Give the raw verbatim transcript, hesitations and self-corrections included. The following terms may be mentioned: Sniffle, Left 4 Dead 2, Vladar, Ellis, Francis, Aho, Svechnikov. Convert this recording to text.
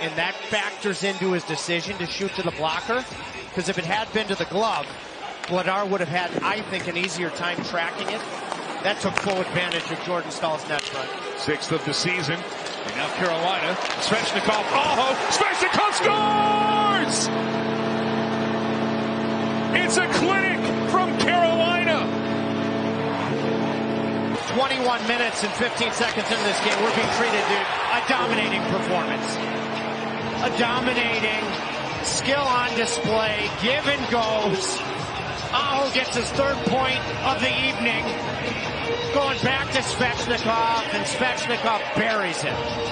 and that factors into his decision to shoot to the blocker, because if it had been to the glove, Vladar would have had, I think, an easier time tracking it. That took full advantage of Jordan Stahl's net front. Sixth of the season, and now Carolina. Svechnikov, Aho, Svechnikov scores! It's a clinic from Carolina! twenty-one minutes and fifteen seconds into this game, we're being treated to a dominating performance. A dominating, skill on display, give and goes. Aho gets his third point of the evening. Going back to Svechnikov, and Svechnikov buries him.